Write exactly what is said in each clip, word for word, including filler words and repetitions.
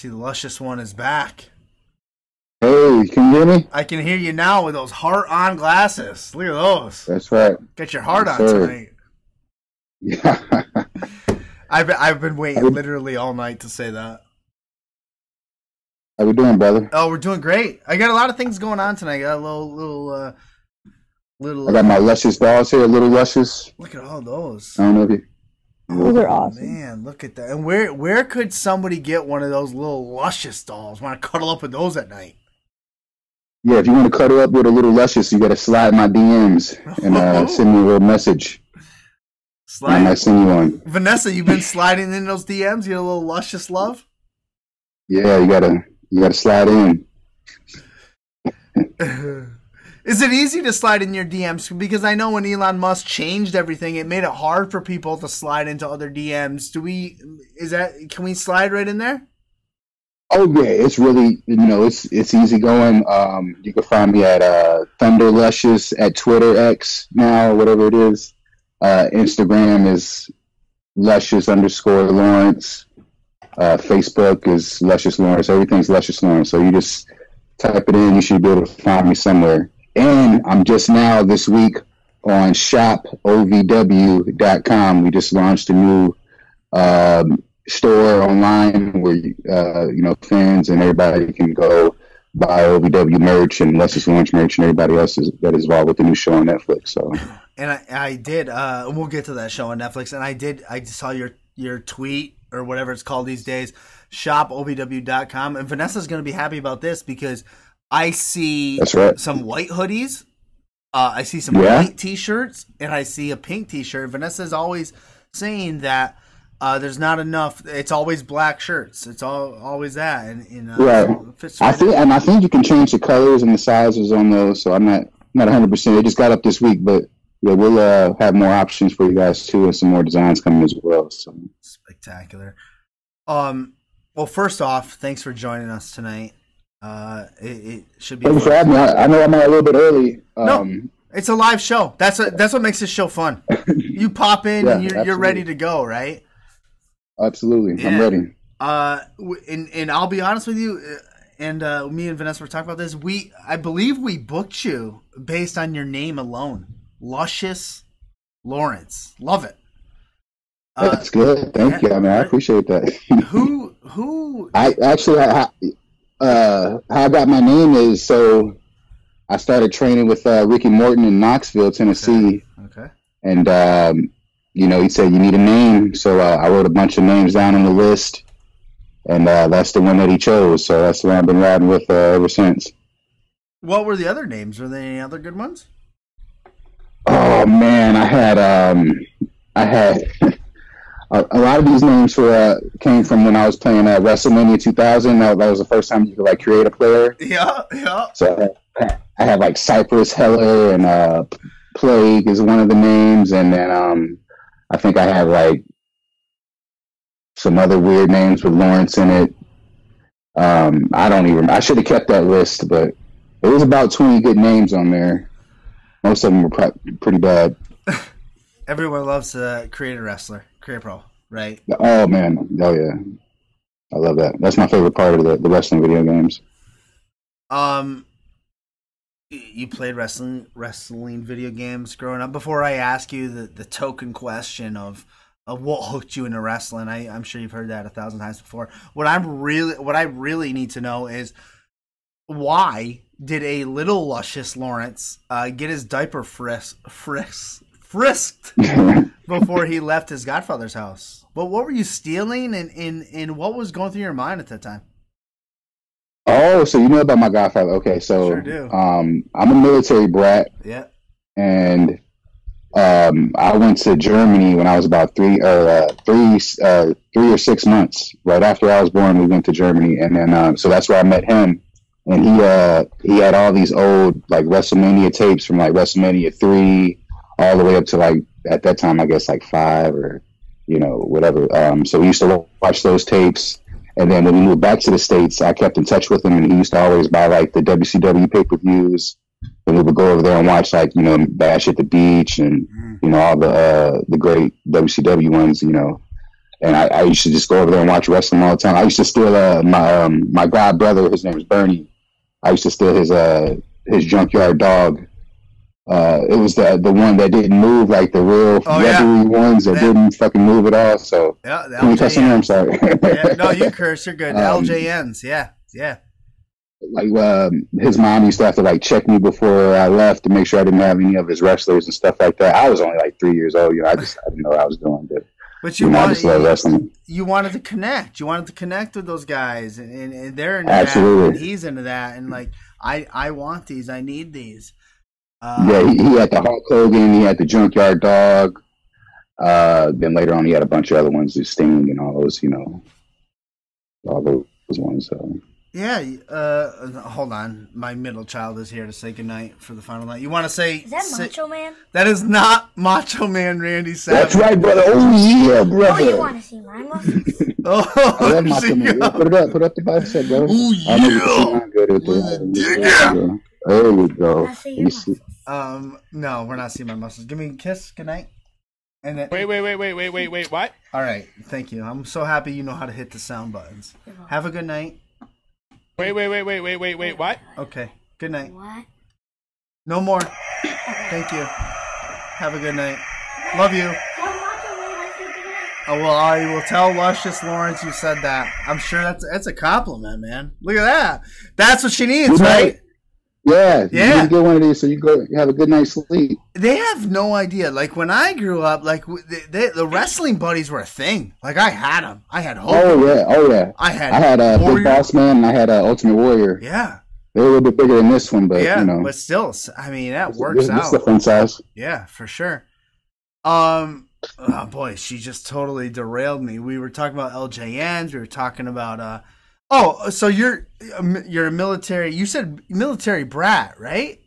See, the Luscious One is back. Hey, can you hear me? I can hear you now with those heart-on glasses. Look at those. That's right. Get your heart yes, on sir. tonight. Yeah. I've been, I've been waiting I've, literally all night to say that. How we doing, brother? Oh, we're doing great. I got a lot of things going on tonight. I got a little, little, uh, little. I got my Luscious dolls here, little Luscious. Look at all those. I don't know if you. Those are awesome. Man, look at that. And where where could somebody get one of those little Luscious dolls? Want to cuddle up with those at night? Yeah, if you want to cuddle up with a little Luscious, you got to slide my D Ms and uh, send me a little message. Slide. And I send you one. Vanessa, you've been sliding in those D Ms? You got a little Luscious love? Yeah, you got to you gotta slide in. Is it easy to slide in your D Ms? Because I know when Elon Musk changed everything, it made it hard for people to slide into other D Ms. Do we? Is that? Can we slide right in there? Oh yeah, it's really you know it's it's easy going. Um, you can find me at uh, Thunder Luscious at Twitter X now, whatever it is. Uh, Instagram is Luscious underscore Lawrence. Uh, Facebook is Luscious Lawrence. Everything's Luscious Lawrence. So you just type it in, you should be able to find me somewhere. And I'm just now this week on shop O V W dot com. We just launched a new um, store online where uh, you know fans and everybody can go buy O V W merch and Luscious Lawrence merch and everybody else is, that is involved with the new show on Netflix. So, and I, I did. Uh, we'll get to that show on Netflix. And I did. I saw your your tweet or whatever it's called these days. shop O V W dot com. And Vanessa's going to be happy about this because. I see That's right. some white hoodies, uh, I see some yeah. white t-shirts, and I see a pink t-shirt. Vanessa's always saying that uh, there's not enough. It's always black shirts. It's all always that. And, and uh, right. So I think, and I think you can change the colors and the sizes on those. So I'm not not one hundred percent. They just got up this week, but yeah, we'll uh, have more options for you guys too, and some more designs coming as well. So spectacular. Um. Well, first off, thanks for joining us tonight. Uh, it, it should be. Thanks for having me. I, I know I'm out a little bit early. Um, no, it's a live show. That's a, that's what makes this show fun. You pop in yeah, and you're, you're ready to go, right? Absolutely, and, I'm ready. Uh, and and I'll be honest with you, and uh, me and Vanessa were talking about this. We I believe we booked you based on your name alone, Luscious Lawrence. Love it. Uh, that's good. Thank yeah, you. I mean, I appreciate that. who who? I actually I. I Uh, how I got my name is so I started training with uh, Ricky Morton in Knoxville, Tennessee. Okay. Okay. And um, you know, he said you need a name, so uh, I wrote a bunch of names down on the list, and uh, that's the one that he chose. So that's the one I've been riding with uh, ever since. What were the other names? Were there any other good ones? Oh man, I had um, I had a, a lot of these names were. Uh, came from when I was playing at uh, WrestleMania two thousand. That, that was the first time you could like create a player. Yeah, yeah. So I had, I had like Cypress Heller and uh, Plague is one of the names, and then um, I think I had like some other weird names with Lawrence in it. Um, I don't even. I should have kept that list, but there was about twenty good names on there. Most of them were pre- pretty bad. Everyone loves to uh, create a wrestler, create a pro. Right. Oh man. Oh yeah. I love that. That's my favorite part of the, the wrestling video games. Um, you played wrestling wrestling video games growing up. Before I ask you the, the token question of of what hooked you into wrestling, I, I'm sure you've heard that a thousand times before. What I'm really what I really need to know is why did a little Luscious Lawrence uh, get his diaper fris fris frisked? Before he left his godfather's house. But what were you stealing and, and, and what was going through your mind at that time? Oh, so you know about my godfather. Okay, so sure do. Um, I'm a military brat. Yeah. And um, I went to Germany when I was about three or uh, three, uh, three or six months. Right after I was born, we went to Germany. And then, um, so that's where I met him. And he, uh, he had all these old, like, WrestleMania tapes from, like, WrestleMania three all the way up to, like, at that time, I guess like five or, you know, whatever. Um, so we used to watch those tapes. And then when we moved back to the States, I kept in touch with him. And he used to always buy like the W C W pay-per-views. And we would go over there and watch like, you know, Bash at the Beach and, you know, all the uh, the great W C W ones, you know. And I, I used to just go over there and watch wrestling all the time. I used to steal uh, my um, my god brother, his name was Bernie. I used to steal his uh his Junkyard Dog. Uh, it was the the one that didn't move, like the real oh, rubbery yeah. ones that, that didn't fucking move at all. So yeah, the can we cuss in there? I'm sorry. Yeah, no, you curse. You're good. The um, L J Ns. Yeah, yeah. Like um, his mom used to have to like check me before I left to make sure I didn't have any of his wrestlers and stuff like that. I was only like three years old. You know, I just I didn't know what I was doing, but. But you, you know, wanted, I just love wrestling. You wanted to connect. You wanted to connect with those guys, and, and, and they're into Absolutely. that, and he's into that, and like I, I want these, I need these. Uh, yeah, he, he had the Hulk Hogan, he had the Junkyard Dog. Uh, then later on, he had a bunch of other ones, the Sting, and all those, you know, all those ones. So. Yeah. Uh, hold on, my middle child is here to say goodnight for the final night. You want to say? Is that say, Macho Man? That is not Macho Man Randy Savage. That's right, brother. Oh yeah, brother. Oh, you want to see mine? Oh, I love Macho Man. Put it up. Put up the bicep, brother. Oh yeah. Yeah. There we go. Um, no, we're not seeing my muscles. Give me a kiss. Goodnight. And then, wait, wait, wait, wait, wait, wait, wait. What? All right. Thank you. I'm so happy you know how to hit the sound buttons. Have a good night. Wait, wait, wait, wait, wait, wait, wait, what? Okay, good night. What? No more. Thank you. Have a good night. Love you. Oh, well, I will tell Luscious Lawrence you said that. I'm sure that's, that's a compliment, man. Look at that. That's what she needs, right? Yeah. Yeah. You need to get one of these so you go have a good night's sleep. They have no idea. Like, when I grew up, like, they, they, the wrestling buddies were a thing. Like, I had them. I had Hulk. Oh, yeah. Oh, yeah. I had I had a Big Boss Man, and I had a Ultimate Warrior. Yeah. They were a little bit bigger than this one, but, yeah, you know. But still, I mean, that it's, works it's, out. It's the fun size. Yeah, for sure. Um, oh, boy, she just totally derailed me. We were talking about L J Ns. We were talking about, uh, oh, so you're you're a military. You said military brat, right?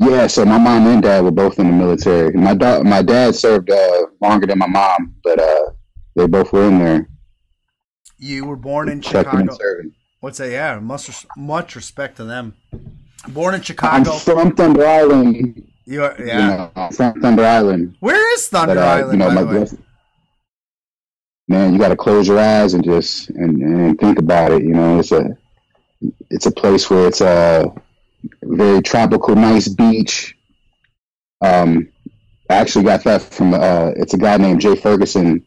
Yeah. So my mom and dad were both in the military. My dad, my dad served uh, longer than my mom, but uh, they both were in there. You were born in Chicago. What's that? Yeah, much much respect to them. Born in Chicago. I'm from Thunder Island. You are, yeah. You know, I'm from Thunder Island. Where is Thunder but, uh, Island? You know, by my the way? Man, you got to close your eyes and just and, and think about it. You know, it's a it's a place where it's a very tropical, nice beach. Um, I actually got that from uh, it's a guy named Jay Ferguson.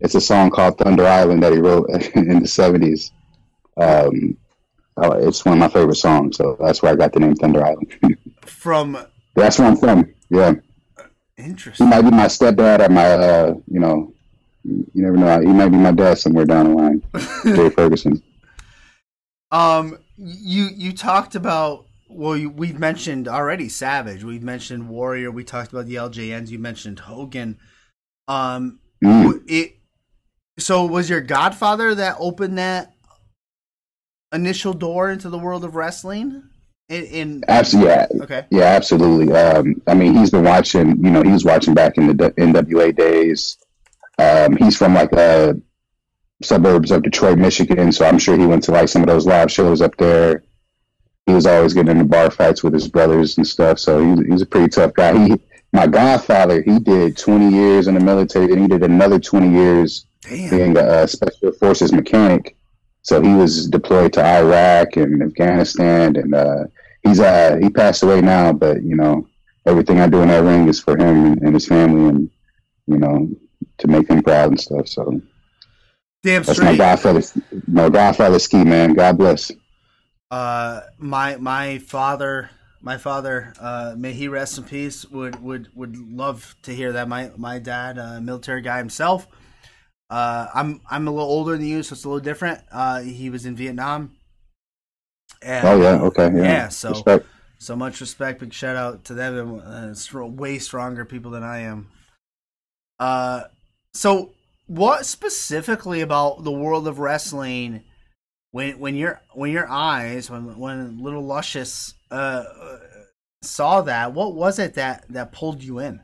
It's a song called Thunder Island that he wrote in the seventies. Um, it's one of my favorite songs, so that's where I got the name Thunder Island. From that's where I'm from. Yeah, interesting. He might be my stepdad or my uh, you know. You never know. He might be my dad somewhere down the line. Jay Ferguson. Um, you you talked about well, you, we've mentioned already Savage. We've mentioned Warrior. We talked about the L J Ns. You mentioned Hogan. Um, mm. it. So was your godfather that opened that initial door into the world of wrestling? In, in absolutely, yeah. Okay, yeah, absolutely. Um, I mean, he's been watching. You know, he was watching back in the N W A days. Um, he's from like uh, suburbs of Detroit, Michigan, so I'm sure he went to like some of those live shows up there. He was always getting into bar fights with his brothers and stuff, so he's, he's a pretty tough guy. He, my godfather, he did twenty years in the military, and he did another twenty years Damn. being a uh, special forces mechanic. So he was deployed to Iraq and Afghanistan, and uh, he's uh, he passed away now. But you know, everything I do in that ring is for him and, and his family, and you know. To make him proud and stuff, so damn that's straight. My godfather, my godfather Ski, man. God bless. Uh, my my father, my father, uh, may he rest in peace. Would would would love to hear that. My my dad, uh, military guy himself. Uh, I'm I'm a little older than you, so it's a little different. Uh, he was in Vietnam. And, oh yeah, okay, yeah. yeah so respect. so much respect. Big shout out to them. Uh, way stronger people than I am. Uh. So, what specifically about the world of wrestling, when when your when your eyes, when when little Luscious uh, saw that, what was it that that pulled you in?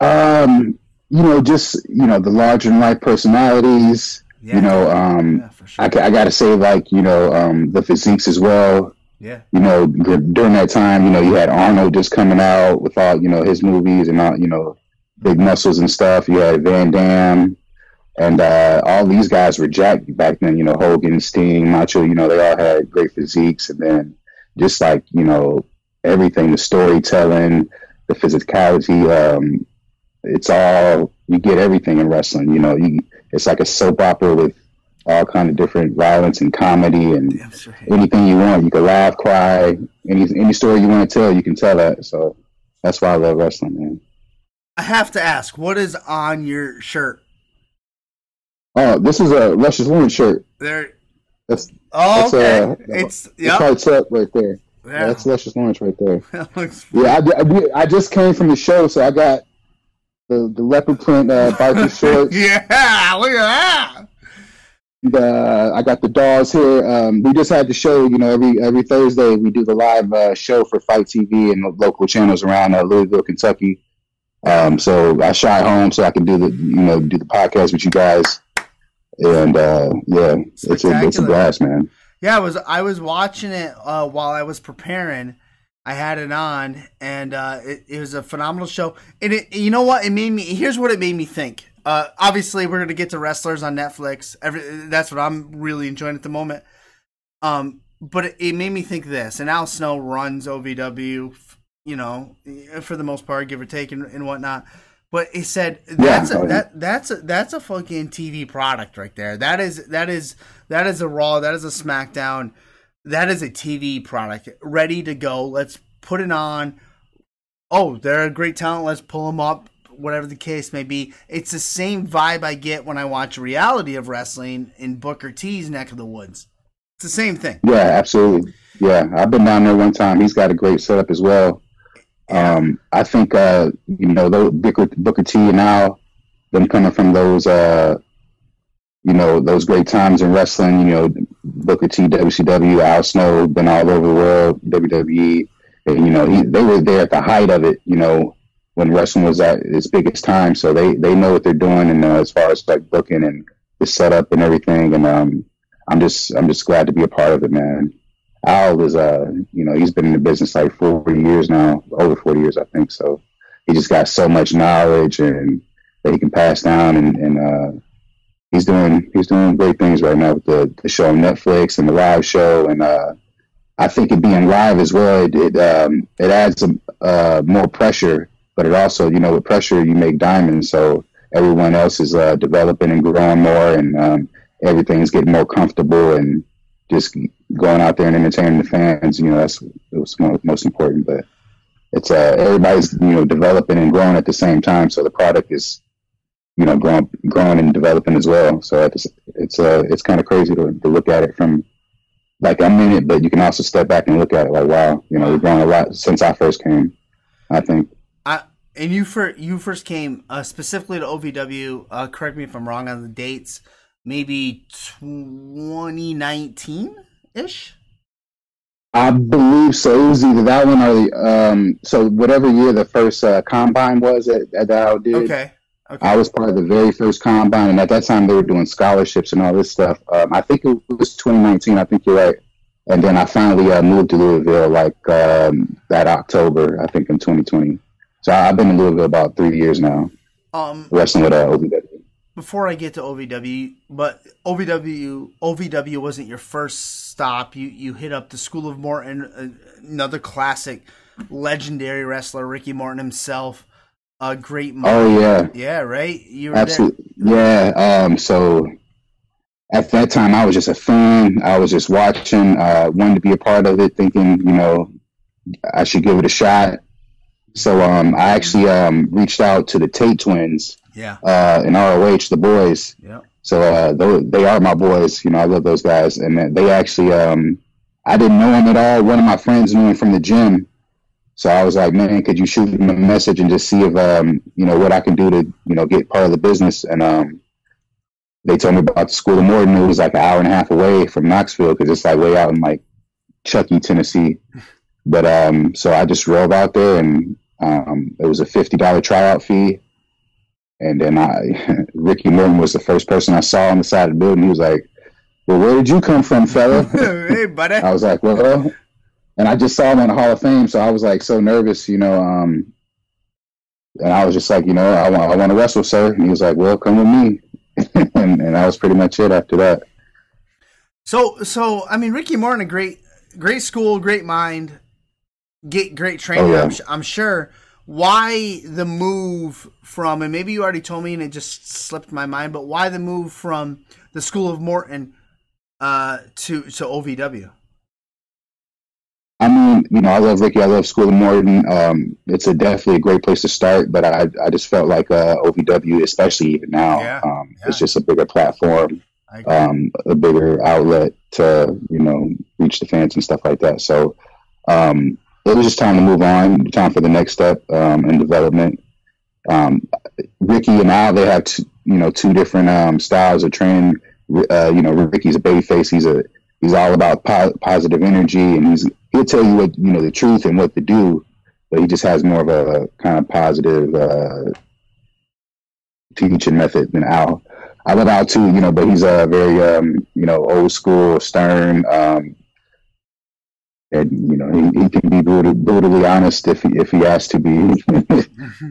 Um, you know, just you know the larger than life personalities. Yeah. You know, um, yeah, for sure. I I gotta say, like you know, um, the physiques as well. Yeah. You know, during that time, you know, you had Arnold just coming out with all you know his movies and all you know. big muscles and stuff. You had Van Damme, and uh, all these guys were jacked back then. You know, Hogan, Sting, Macho. You know, they all had great physiques, and then just like you know everything, the storytelling, the physicality. Um, it's all you get everything in wrestling. You know, you, it's like a soap opera with all kind of different violence and comedy and Damn, right. anything you want. You can laugh, cry, any any story you want to tell, you can tell that. So that's why I love wrestling, man. I have to ask, what is on your shirt? Oh, this is a Luscious Lawrence shirt. There. That's, oh, that's okay. A, it's the yep. It's up right there. Yeah. Yeah, that's Luscious Lawrence right there. That looks yeah, I, I, I just came from the show, so I got the, the leopard print uh, biker shorts. Yeah, look at that. The, I got the dolls here. Um, we just had the show, you know, every every Thursday we do the live uh, show for Fight T V and the local channels around uh, Louisville, Kentucky. Um, so I shot home so I can do the, you know, do the podcast with you guys. And uh, yeah, it's a, it's a blast, man. Yeah, I was I was watching it uh, while I was preparing. I had it on, and uh, it, it was a phenomenal show. And it, you know what? It made me. Here's what it made me think. Uh, obviously, we're going to get to wrestlers on Netflix. Every, that's what I'm really enjoying at the moment. Um, but it, it made me think this. And Al Snow runs O V W, you know, for the most part, give or take and, and whatnot. But it said that's yeah, a, that that's a, that's a fucking T V product right there. That is that is that is a Raw. That is a SmackDown. That is a T V product ready to go. Let's put it on. Oh, they're a great talent. Let's pull them up. Whatever the case may be, it's the same vibe I get when I watch Reality of Wrestling in Booker T's neck of the woods. It's the same thing. Yeah, absolutely. Yeah, I've been down there one time. He's got a great setup as well. Um, I think, uh, you know, those Booker, Booker T and Al, them coming from those, uh, you know, those great times in wrestling, you know, Booker T, W C W, Al Snow, been all over the world, W W E. And, you know, he, they were there at the height of it, you know, when wrestling was at its biggest time, so they, they know what they're doing, and uh, as far as like booking and the setup and everything, and um, I'm just I'm just glad to be a part of it, man. Al is uh, you know, he's been in the business like forty years now, over forty years, I think. So he just got so much knowledge and that he can pass down, and, and uh, he's doing he's doing great things right now with the, the show on Netflix and the live show, and uh, I think it being live as well, it it, um, it adds a, uh, more pressure. But it also, you know, with pressure, you make diamonds. So everyone else is uh, developing and growing more, and um, everything's getting more comfortable, and just going out there and entertaining the fans. You know, that's what's most important. But it's uh, everybody's, you know, developing and growing at the same time. So the product is, you know, growing, growing and developing as well. So it's it's uh, it's kind of crazy to, to look at it from like a minute, but you can also step back and look at it like, wow, you know, we've grown a lot since I first came, I think. I, and you for you first came uh, specifically to O V W. Uh, correct me if I'm wrong on the dates. Maybe twenty nineteen ish. I believe so. It was either that one or the um. So whatever year the first uh, combine was that that I did. Okay. Okay. I was part of the very first combine, and at that time they were doing scholarships and all this stuff. Um, I think it was twenty nineteen. I think you're right. And then I finally uh, moved to Louisville like um, that October. I think in twenty twenty. So I've been in Louisville about three years now, um, wrestling with uh, O V W. Before I get to O V W, but O V W O V W wasn't your first stop. You you hit up the School of Morton, another classic, legendary wrestler, Ricky Morton himself, a great man. Oh yeah, yeah, right. You were absolutely there. Yeah. Um, so at that time, I was just a fan. I was just watching. Uh, wanted to be a part of it, thinking you know I should give it a shot. So um, I actually um, reached out to the Tate twins, yeah, uh, in R O H, the boys. Yeah. So uh, they, they are my boys. You know, I love those guys. And they actually, um, I didn't know them at all. One of my friends knew him from the gym. So I was like, man, could you shoot them a message and just see if, um, you know, what I can do to, you know, get part of the business. And um, they told me about the School of Morton. It was like an hour and a half away from Knoxville because it's like way out in like Chucky, Tennessee. But um, so I just drove out there, and um, it was a fifty dollar tryout fee. And then I, Ricky Morton was the first person I saw on the side of the building. He was like, "Well, where did you come from, fella?" Hey, buddy. I was like, "Well," and I just saw him on the Hall of Fame, so I was like so nervous, you know. Um, And I was just like, you know, I want, I want to wrestle, sir. And he was like, well, come with me. and, and that was pretty much it after that. So, so I mean, Ricky Morton, a great, great school, great mind, get great training. Oh, yeah. I'm, I'm sure. Why the move from, and maybe you already told me and it just slipped my mind, but why the move from the School of Morton uh, to to O V W? I mean, you know, I love Ricky. I love School of Morton. Um, it's a definitely a great place to start, but I I just felt like uh, O V W, especially even now, yeah, um, yeah. it's just a bigger platform, um, a bigger outlet to, you know, reach the fans and stuff like that. So, um it was just time to move on, time for the next step um, in development. Um, Ricky and Al, they have, two, you know, two different um, styles of training. Uh, you know, Ricky's a babyface. He's a he's all about po positive energy, and he's he'll tell you what you know the truth and what to do. But he just has more of a, a kind of positive uh, teaching method than Al. I love Al too, you know, but he's a very um, you know old school, stern. Um, And, you know, he, he can be brutally, brutally honest if he, if he has to be, you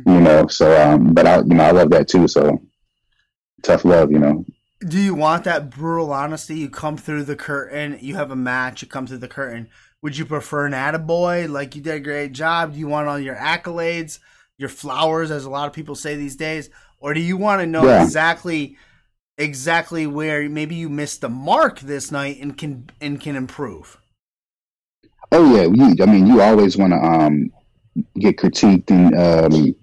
know, so, um, but I, you know, I love that too. So tough love, you know. Do you want that brutal honesty? You come through the curtain, you have a match, you come through the curtain. Would you prefer an attaboy? Like, you did a great job. Do you want all your accolades, your flowers, as a lot of people say these days? Or do you want to know yeah. exactly, exactly where maybe you missed the mark this night and can, and can improve? Oh yeah, you, I mean, you always want to um, get critiqued and um,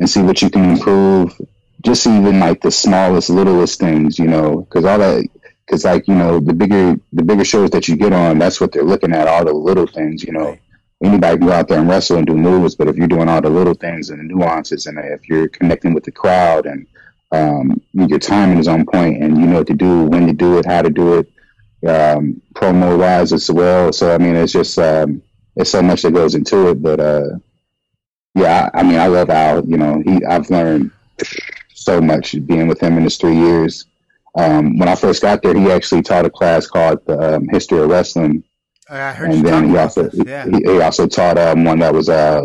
and see what you can improve. Just even like the smallest, littlest things, you know, because all that, because like you know, the bigger the bigger shows that you get on, that's what they're looking at, all the little things, you know. Anybody can go out there and wrestle and do moves, but if you're doing all the little things and the nuances, and if you're connecting with the crowd and um, your timing is on point, and you know what to do, when to do it, how to do it. Um, promo wise as well. So I mean, it's just um, it's so much that goes into it. But uh, yeah, I, I mean, I love Al. You know, he I've learned so much being with him in his three years. Um, when I first got there, he actually taught a class called the um, History of Wrestling. I heard and you then he also yeah. he, he also taught um, one that was uh,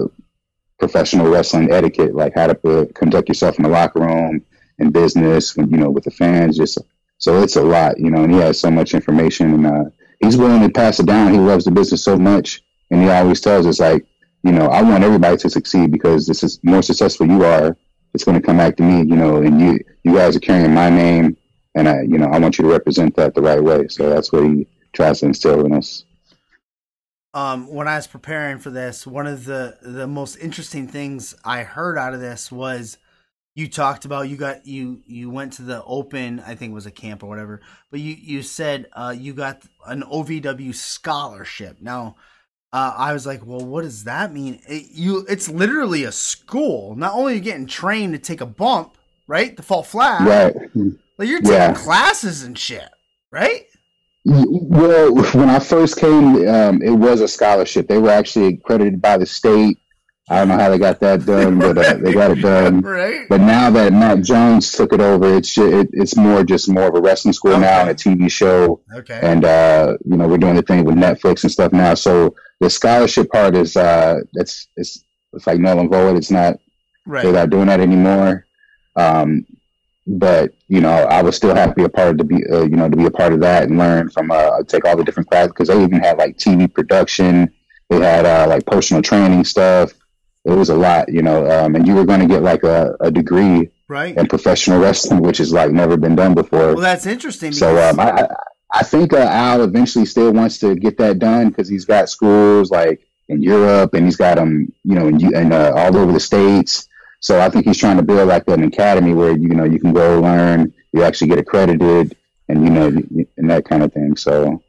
professional wrestling etiquette, like how to uh, conduct yourself in the locker room, in business, you know, with the fans, just. So it's a lot, you know, and he has so much information, and uh, he's willing to pass it down. He loves the business so much, and he always tells us, like, you know, I want everybody to succeed because this is more successful you are, it's going to come back to me, you know, and you you guys are carrying my name, and, I, you know, I want you to represent that the right way. So that's what he tries to instill in us. Um, when I was preparing for this, one of the, the most interesting things I heard out of this was, you talked about you got you you went to the open, I think it was a camp or whatever, but you you said uh, you got an O V W scholarship. Now uh, I was like, well, what does that mean? It, you it's literally a school. Not only are you getting trained to take a bump, right, to fall flat, right? Like you're taking yeah. classes and shit, right? Well, when I first came, um, it was a scholarship. They were actually accredited by the state. I don't know how they got that done, but uh, they got it done. Right. But now that Matt Jones took it over, it's just, it, it's more just more of a wrestling school okay. now and a T V show. Okay. And uh, you know, we're doing the thing with Netflix and stuff now. So the scholarship part is uh, it's it's it's like null and void. It's not right. They're not doing that anymore. Um, but you know, I was still happy a part to be uh, you know to be a part of that and learn from uh, take all the different classes because they even had like T V production. They had uh, like personal training stuff. It was a lot, you know, um, and you were going to get like a, a degree right. in professional wrestling, which is like never been done before. Well, that's interesting. So um, I, I think uh, Al eventually still wants to get that done because he's got schools like in Europe and he's got them, um, you know, in, in, uh, all over the States. So I think he's trying to build like an academy where, you know, you can go learn, you actually get accredited and, you know, and that kind of thing. So,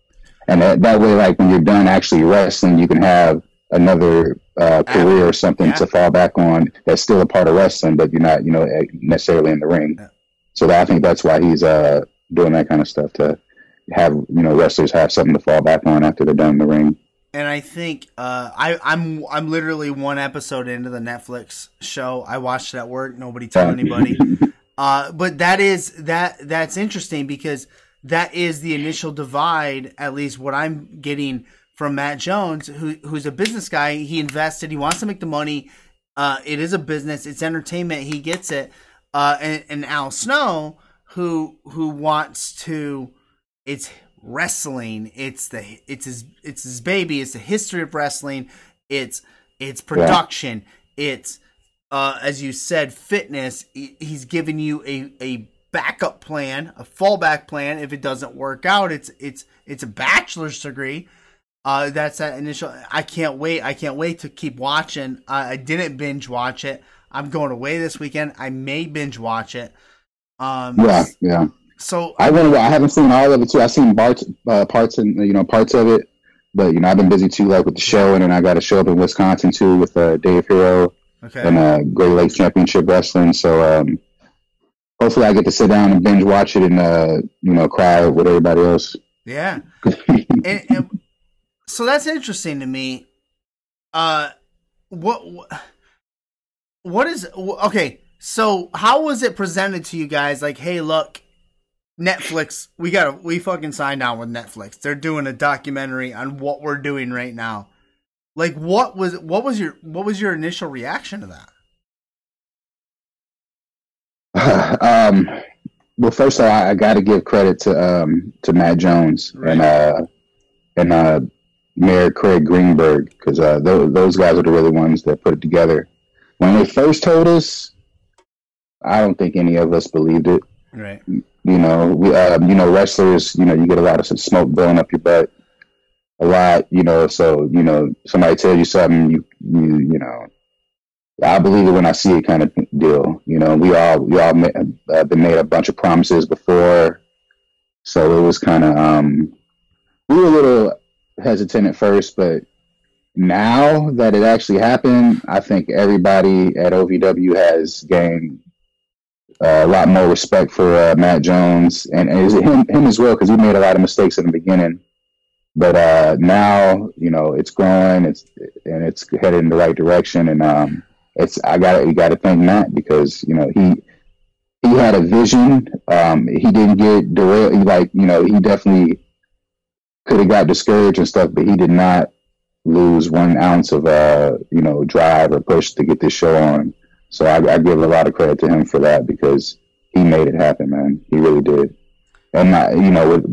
and that, that way, like when you're done actually wrestling, you can have another uh, career or something yeah. to fall back on that's still a part of wrestling, but you're not, you know, necessarily in the ring. Yeah. So that, I think that's why he's uh, doing that kind of stuff to have, you know, wrestlers have something to fall back on after they're done in the ring. And I think uh, I, I'm I'm literally one episode into the Netflix show. I watched that work. Nobody tell anybody. uh, but that is that that's interesting because that is the initial divide, at least what I'm getting from Matt Jones, who who's a business guy. He invested. He wants to make the money. Uh, it is a business. It's entertainment. He gets it. Uh, and, and Al Snow, who who wants to, it's wrestling. It's the it's his it's his baby. It's the history of wrestling. It's it's production. Yeah. It's uh, as you said, fitness. He's giving you a a backup plan, a fallback plan if it doesn't work out. It's it's it's a bachelor's degree. Uh, that's that initial. I can't wait. I can't wait to keep watching. Uh, I didn't binge watch it. I'm going away this weekend. I may binge watch it. Um, yeah, yeah. So I went. I haven't seen all of it too. I've seen parts, uh, parts, and you know, parts of it. But you know, I've been busy too, like with the show, and then I got a show up in Wisconsin too with uh, Dave Hero okay. and uh, Great Lakes Championship Wrestling. So um, hopefully, I get to sit down and binge watch it and uh, you know, cry with everybody else. Yeah. and, and- So that's interesting to me. Uh, what, what is, okay. So how was it presented to you guys? Like, hey, look, Netflix, we got we fucking signed on with Netflix. They're doing a documentary on what we're doing right now. Like, what was, what was your, what was your initial reaction to that? Uh, um, well, first of all, I, I got to give credit to, um, to Matt Jones right. and, uh, and, uh, Mayor Craig Greenberg, because uh, those, those guys are the really ones that put it together. When they first told us, I don't think any of us believed it. Right. You know, we, uh, you know, wrestlers, you know, you get a lot of smoke blowing up your butt, a lot. You know, so you know, somebody tells you something, you you you know, I believe it when I see it, kind of deal. You know, we all we all ma- uh, been made a bunch of promises before, so it was kind of um, we were a little hesitant at first, but now that it actually happened, I think everybody at O V W has gained uh, a lot more respect for uh, Matt Jones and, and him, him as well, because he made a lot of mistakes in the beginning. But uh, now, you know, it's growing, it's and it's headed in the right direction. And um, it's I got you got to thank Matt, because you know he he had a vision. Um, he didn't get derailed. Like you know, he definitely could have got discouraged and stuff, but he did not lose one ounce of, uh, you know, drive or push to get this show on. So I, I give a lot of credit to him for that, because he made it happen, man. He really did. And, I, you know, it,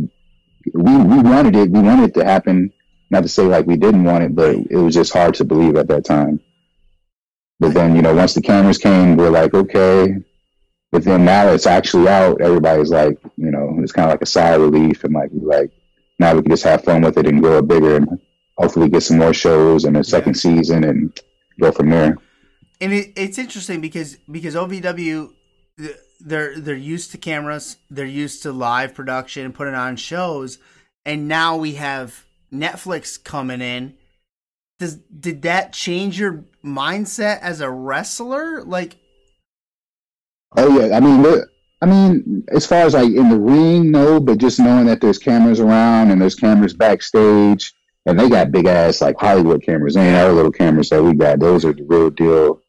we we wanted it. We wanted it to happen. Not to say, like, we didn't want it, but it was just hard to believe at that time. But then, you know, once the cameras came, we're like, okay. But then now it's actually out. Everybody's like, you know, it's kind of like a sigh of relief, and, like, like, now we can just have fun with it and grow it bigger and hopefully get some more shows and a second yeah. season and go from there. And it, it's interesting because because O V W, they're they're used to cameras, they're used to live production and putting on shows, and now we have Netflix coming in. Does did that change your mindset as a wrestler? Like, oh yeah, I mean. Look, I mean, as far as like in the ring, no, but just knowing that there's cameras around and there's cameras backstage, and they got big ass like Hollywood cameras. They ain't our little cameras that we got. Those are the real deal,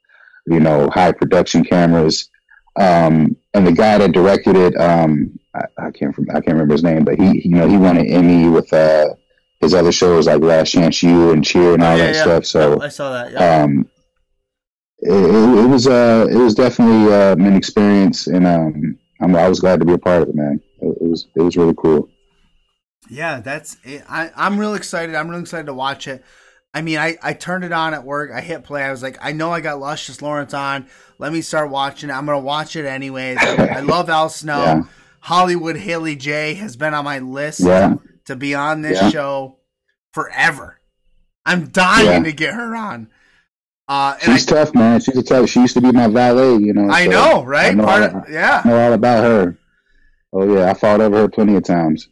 you know, high production cameras. Um, and the guy that directed it, um, I, I can't from I can't remember his name, but he, you know, he won an Emmy with uh, his other shows like Last Chance U and Cheer and all yeah, that yeah. stuff. So I saw that. Yeah. Um, it, it, it was uh, it was definitely uh, an experience, and um. I was glad to be a part of it, man. It was it was really cool. Yeah, that's it. I, I'm really excited. I'm really excited to watch it. I mean, I, I turned it on at work. I hit play. I was like, I know I got Luscious Lawrence on. Let me start watching it. I'm going to watch it anyways. I love Al Snow. Yeah. Hollywood Haley J has been on my list yeah. to be on this yeah. show forever. I'm dying yeah. to get her on. Uh, and she's I, tough, man. She's a tough. She used to be my valet, you know. I so know, right? I know Part all, of, yeah. I know all about her. Oh yeah, I fought over her plenty of times.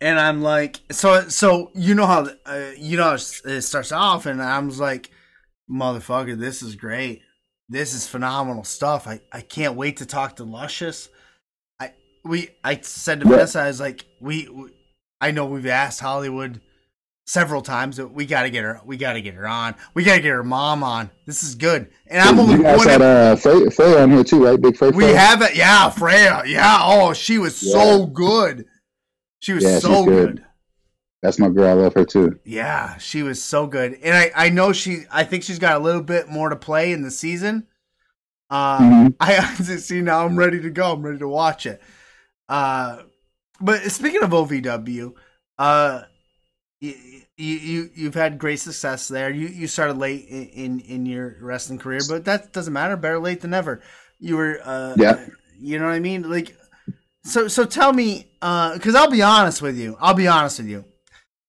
And I'm like, so, so you know how uh, you know it starts off, and I was like, motherfucker, this is great. This is phenomenal stuff. I, I can't wait to talk to Luscious. I we I said to yeah. Vanessa, I was like, we, we, I know we've asked Hollywood several times, but we gotta get her. We gotta get her on. We gotta get her mom on. This is good. And I'm only you guys one. Had uh, Freya, Freya on here too, right? Big Freya. We have it. Yeah, Freya. Yeah. Oh, she was yeah. so good. She was yeah, so good. good. That's my girl. I love her too. Yeah, she was so good. And I, I know she, I think she's got a little bit more to play in the season. Uh, mm-hmm. I see now I'm ready to go. I'm ready to watch it. Uh, but speaking of O V W, uh, you, you, you've had great success there. You, you started late in, in, in your wrestling career, but that doesn't matter. Better late than never. You were, uh, yeah. You know what I mean? Like, so, so tell me, uh, cause I'll be honest with you. I'll be honest with you.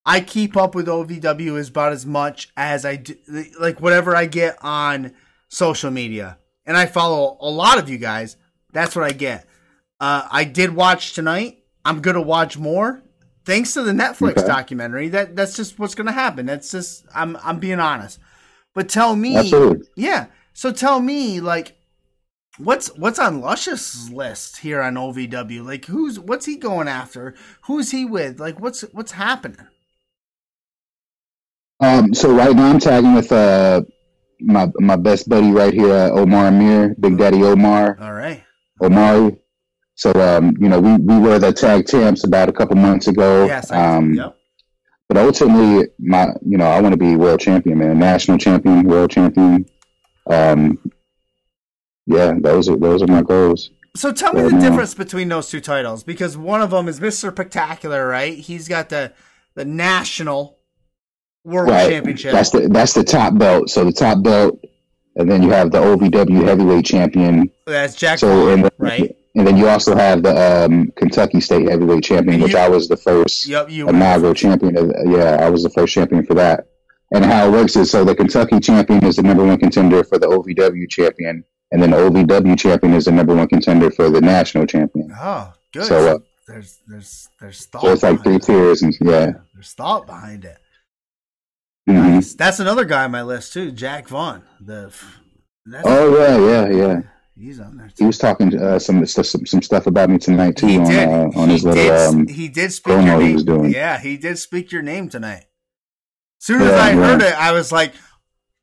I keep up with O V W as about as much as I do, like whatever I get on social media, and I follow a lot of you guys. That's what I get. Uh, I did watch tonight. I'm going to watch more thanks to the Netflix okay. documentary. That that's just what's going to happen. That's just, I'm, I'm being honest, but tell me, Absolutely. yeah. So tell me like, What's what's on Luscious' list here on O V W? Like, who's what's he going after? Who's he with? Like, what's what's happening? Um, so right now I'm tagging with uh my my best buddy right here, uh, Omar Amir, Big Daddy Omar. All right, Omari. So um, you know, we we were the tag champs about a couple months ago. Yes, I um, yep. But ultimately, my you know, I want to be world champion, man, national champion, world champion. Um. Yeah, those are those are my goals. So tell me right the now. difference between those two titles, because one of them is Mister Spectacular, right? He's got the the national world right. championship. That's the that's the top belt. So the top belt, and then you have the O V W heavyweight champion. That's Jack. So Moore, and the, right, and then you also have the um, Kentucky State heavyweight champion, you, which I was the first yep, you inaugural champion. Of, yeah, I was the first champion for that. And how it works is so the Kentucky champion is the number one contender for the O V W champion. And then the O V W champion is the number one contender for the national champion. Oh, good. So uh, there's there's there's thought. So it's like three tiers, and yeah. yeah. There's thought behind it. Mm-hmm. Nice. That's another guy on my list too, Jack Vaughn. The that's oh yeah, yeah, yeah. He's on there too. He was talking uh, some some some stuff about me tonight too. He on, did. Uh, on he his did, little um, he did speak promo your name. He was doing. Yeah, he did speak your name tonight. As soon as yeah, I yeah. heard it, I was like,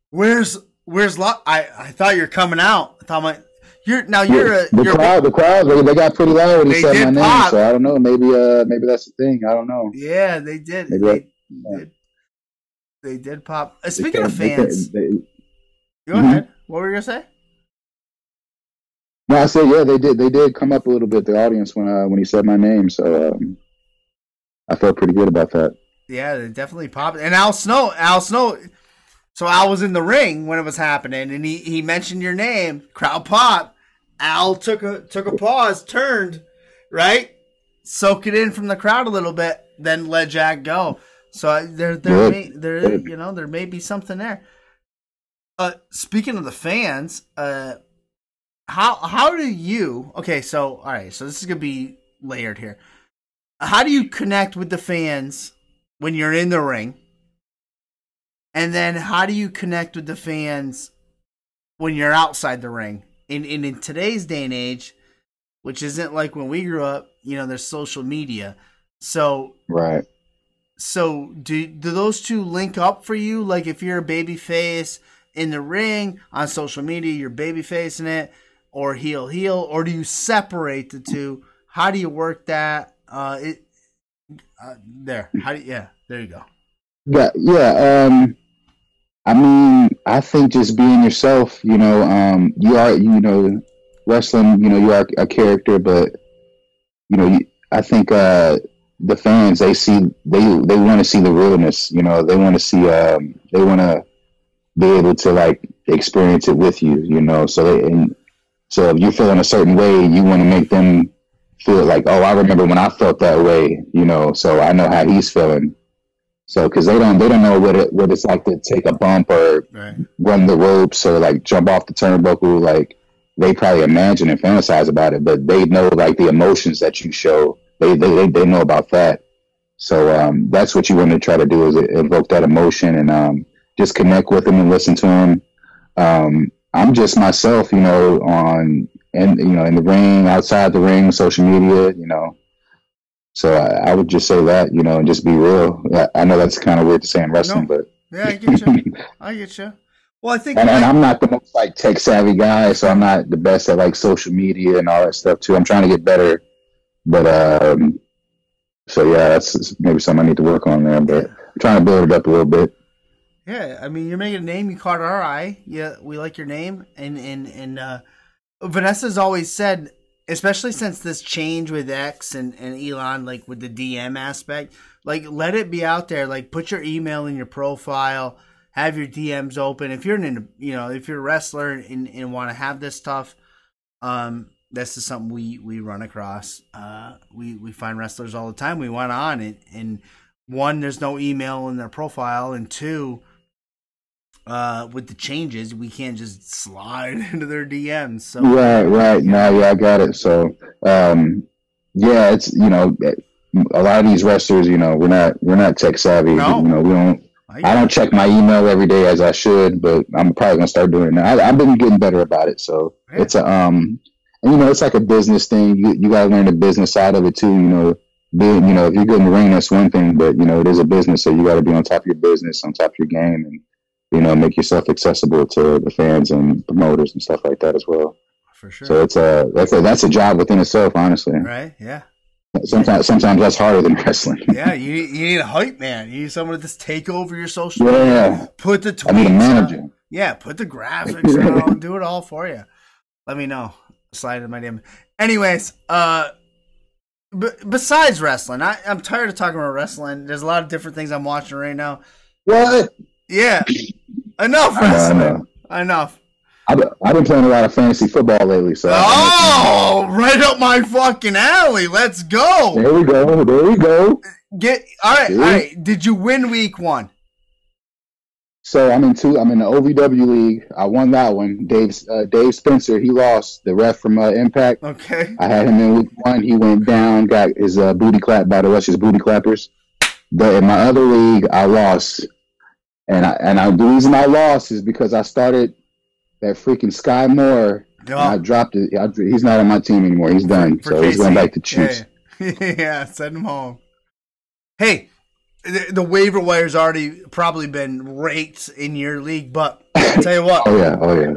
"Where's?" Where's Lo- I I thought you're coming out. I thought my you're now you're a the you're crowd. A, the crowd they, they got pretty loud when they said my name. Pop. So I don't know. Maybe uh maybe that's the thing. I don't know. Yeah, they did. Maybe they, I, did. Yeah. they did pop. Uh, speaking they, of fans, they, they, go mm-hmm. ahead. What were you gonna say? No, I said yeah. They did. They did come up a little bit. The audience when uh, when he said my name. So um, I felt pretty good about that. Yeah, they definitely popped. And Al Snow. Al Snow. So Al was in the ring when it was happening, and he, he mentioned your name. Crowd pop. Al took a took a pause, turned, right, soak it in from the crowd a little bit, then let Jack go. So there there may, there you know there may be something there. Uh, speaking of the fans, uh, how how do you? Okay, so all right, so this is gonna be layered here. How do you connect with the fans when you're in the ring? And then how do you connect with the fans when you're outside the ring? And, and in today's day and age, which isn't like when we grew up, you know, there's social media. So right. So do do those two link up for you? Like if you're a babyface in the ring, on social media, you're babyfacing it, or heel heel, or do you separate the two? How do you work that? Uh, it uh, there. How do yeah? There you go. Yeah, yeah. Um, I mean, I think just being yourself, you know, um, you are, you know, wrestling, you know, you are a character, but, you know, you, I think uh, the fans, they see, they, they want to see the realness, you know, they want to see, um, they want to be able to like experience it with you, you know, so they, and so if you're feeling a certain way, you want to make them feel like, oh, I remember when I felt that way, you know, so I know how he's feeling. So, because they don't, they don't know what it, what it's like to take a bump or right. run the ropes or like jump off the turnbuckle. Like they probably imagine and fantasize about it, but they know like the emotions that you show. They they they know about that. So um, that's what you want to try to do is evoke that emotion and um, just connect with them and listen to them. Um, I'm just myself, you know, on and you know in the ring, outside the ring, social media, you know. So I, I would just say that, you know, and just be real. I know that's kind of weird to say in wrestling, no. but yeah, I get you. I get you. Well, I think, and, like, and I'm not the most like tech savvy guy, so I'm not the best at like social media and all that stuff too. I'm trying to get better, but um, So yeah, that's maybe something I need to work on there, but I'm trying to build it up a little bit. Yeah, I mean, you're making a name. You caught our eye. Yeah, we like your name. And and and uh, Vanessa's always said, especially since this change with X and, and Elon, like with the D M aspect, like let it be out there. Like put your email in your profile, have your D Ms open. If you're an, you know, if you're a wrestler and, and want to have this stuff, um, this is something we, we run across. Uh, we we find wrestlers all the time. We want on it, and one, there's no email in their profile, and two, uh with the changes we can't just slide into their D Ms. So right right no yeah I got it. So um yeah, it's, you know, a lot of these wrestlers, you know, we're not we're not tech savvy. No. You know, we don't I, I don't check my email every day as I should, but I'm probably gonna start doing it now. I, I've been getting better about it, so right. It's a um and, you know, it's like a business thing. You, you gotta learn the business side of it too, you know. Being, you know, if you're good in the ring, that's one thing, but you know, it is a business, so you got to be on top of your business, on top of your game, and you know, make yourself accessible to the fans and promoters and stuff like that as well. For sure. So it's a that's a that's a job within itself, honestly. Right? Yeah. Sometimes sometimes that's harder than wrestling. Yeah, you you need a hype man. You need someone to just take over your social. Yeah. Media, put the tweets. I need a manager. On. Yeah, put the graphics on. Do it all for you. Let me know. Slide in my D M. Anyways, uh. But besides wrestling, I, I'm tired of talking about wrestling. There's a lot of different things I'm watching right now. What? Yeah. Enough wrestling. I know, I know. Enough. I've, I've been playing a lot of fantasy football lately. So oh, right up my fucking alley. Let's go. There we go. There we go. Get all right. All right. Did you win week one? So I'm in two. I'm in the O V W league. I won that one. Dave uh, Dave Spencer, he lost. The ref from uh, Impact. Okay. I had him in week one. He went down. Got his uh, booty clapped by the Luscious booty clappers. But in my other league, I lost. And I and I, the reason I lost is because I started that freaking Sky Moore. Oh. And I dropped it. I, he's not on my team anymore. He's done. For so Casey. He's going back to Chiefs. Yeah, yeah. Yeah, send him home. Hey. The, the waiver wire's already probably been raked in your league, but I'll tell you what. Oh yeah, oh yeah.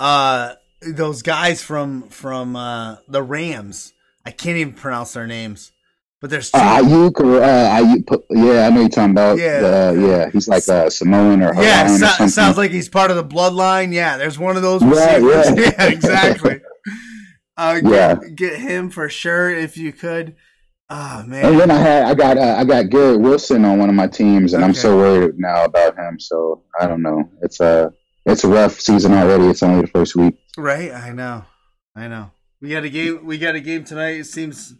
Uh, those guys from from uh, the Rams, I can't even pronounce their names, but there's two. Uh, Ayuk or uh, Ayuk, yeah, I know you're talking about. Yeah, the, yeah, he's like uh, Samoan or Hawaiian yeah, so, or something. Sounds like he's part of the bloodline. Yeah, there's one of those receivers. Yeah, yeah. Yeah, exactly. Uh, yeah, get, get him for sure if you could. Oh man! And then I had I got uh, I got Garrett Wilson on one of my teams, and okay. I'm so worried now about him. So I don't know. It's a it's a rough season already. It's only the first week. Right? I know. I know. We got a game. We got a game tonight. It seems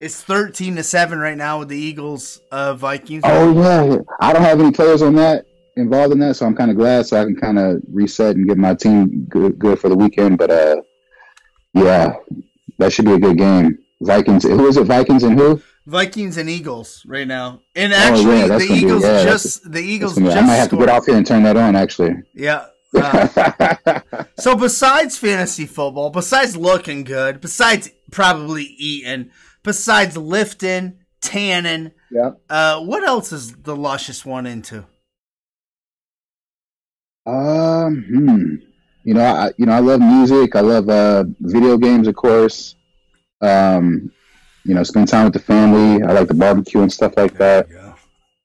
it's thirteen to seven right now with the Eagles uh, Vikings. Oh yeah. I don't have any players on that involved in that, so I'm kind of glad. So I can kind of reset and get my team good, good for the weekend. But uh, yeah, that should be a good game. Vikings. Who is it? Vikings and who? Vikings and Eagles right now. And actually, oh, yeah, the, Eagles be, yeah, just, the Eagles just the Eagles just. I might have scored. To get off here and turn that on. Actually. Yeah. Uh, so besides fantasy football, besides looking good, besides probably eating, besides lifting, tanning, yeah. Uh, what else is the Luscious one into? Um, hmm. you know, I you know I love music. I love uh, video games, of course. Um, you know, spend time with the family. I like the barbecue and stuff like that.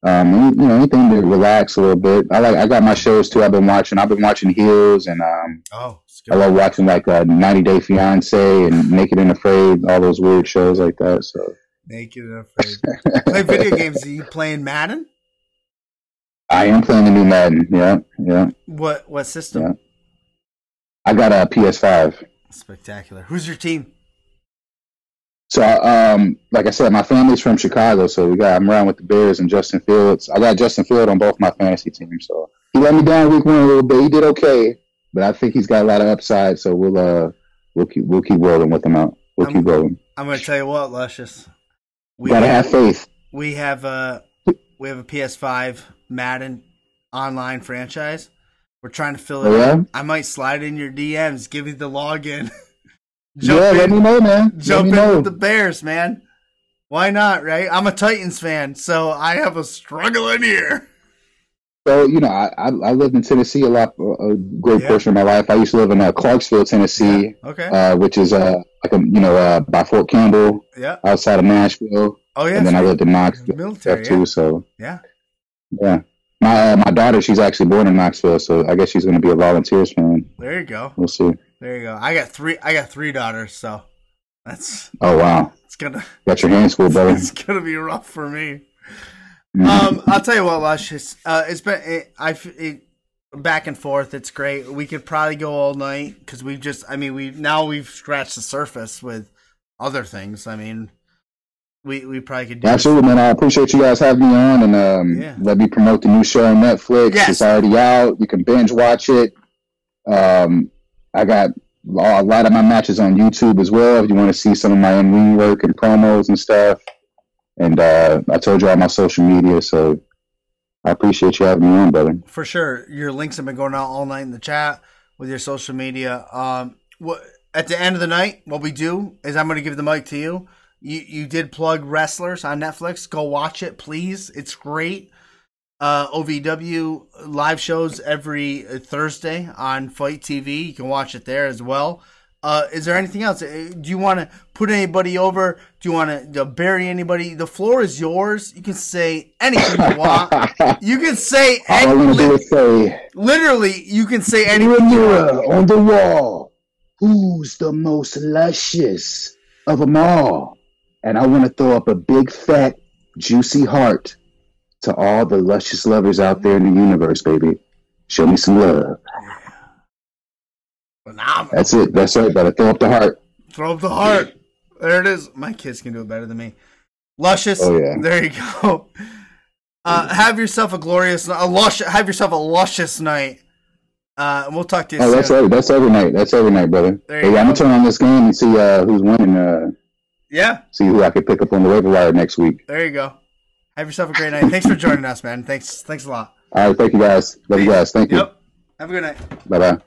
Um, and, you know, anything to relax a little bit. I like. I got my shows too. I've been watching. I've been watching Heels, and um, oh, I love watching like uh, ninety Day Fiance and Naked and Afraid. All those weird shows like that. So Naked and Afraid. Play video games. Are you playing Madden? I am playing the new Madden. Yeah, yeah. What what system? Yeah. I got a P S five. Spectacular. Who's your team? So, um, like I said, my family's from Chicago, so we got I'm around with the Bears and Justin Fields. I got Justin Fields on both my fantasy teams, so he let me down week one a little bit. He did okay, but I think he's got a lot of upside, so we'll uh we'll keep we'll keep rolling with him out. We'll I'm, keep rolling. I'm gonna tell you what, Luscious, we gotta have, have faith. We have a we have a P S five Madden online franchise. We're trying to fill it. Oh, yeah? I might slide in your D Ms, give you the login. Jump yeah, in, let me know, man. Jump in know. With the Bears, man. Why not, right? I'm a Titans fan, so I have a struggle in here. So, you know, I, I I lived in Tennessee a lot, a great yeah. portion of my life. I used to live in uh, Clarksville, Tennessee, yeah. okay. uh, which is, uh, like a, you know, uh, by Fort Campbell, yeah. outside of Nashville. Oh, yeah. And then right. I lived in Knoxville military, too, yeah. so. Yeah. Yeah. My uh, my daughter, she's actually born in Knoxville, so I guess she's going to be a Volunteers fan. There you go. We'll see. There you go. I got three. I got three daughters, so that's. Oh wow! It's gonna got your hands full, brother. It's gonna be rough for me. Mm-hmm. Um, I'll tell you what, Luscious. Uh, it's been it, I it, back and forth. It's great. We could probably go all night because we've just. I mean, we now we've scratched the surface with other things. I mean. We we probably could do absolutely, this. Man. I appreciate you guys having me on, and um, yeah. let me promote the new show on Netflix. Yes. It's already out. You can binge watch it. Um, I got a lot of my matches on YouTube as well. If you want to see some of my in-ring work and promos and stuff, and uh, I told you all my social media, so I appreciate you having me on, brother. For sure, your links have been going out all night in the chat with your social media. Um, what at the end of the night, what we do is I'm going to give the mic to you. You you did plug Wrestlers on Netflix. Go watch it, please. It's great. Uh, O V W live shows every Thursday on Fight T V. You can watch it there as well. Uh, is there anything else? Do you want to put anybody over? Do you want to bury anybody? The floor is yours. You can say anything you want. You can say anything. Say, literally, you can say anything. Mirror on the wall. Who's the most luscious of them all? And I want to throw up a big, fat, juicy heart to all the luscious lovers out there in the universe, baby. Show me some love. Phenomenal. That's it. That's right, brother. Throw up the heart. Throw up the heart. There it is. My kids can do it better than me. Luscious. Oh, yeah. There you go. Uh, have yourself a glorious, a lush, have yourself a luscious night. Uh, and we'll talk to you oh, soon. That's every, that's every night. That's every night, brother. There you hey, go. I'm going to turn on this game and see uh, who's winning. Uh, Yeah. See who I could pick up on the waiver wire next week. There you go. Have yourself a great night. Thanks for joining us, man. Thanks. Thanks a lot. All right. Thank you, guys. Love you guys. Thank you. Yep. Have a good night. Bye-bye.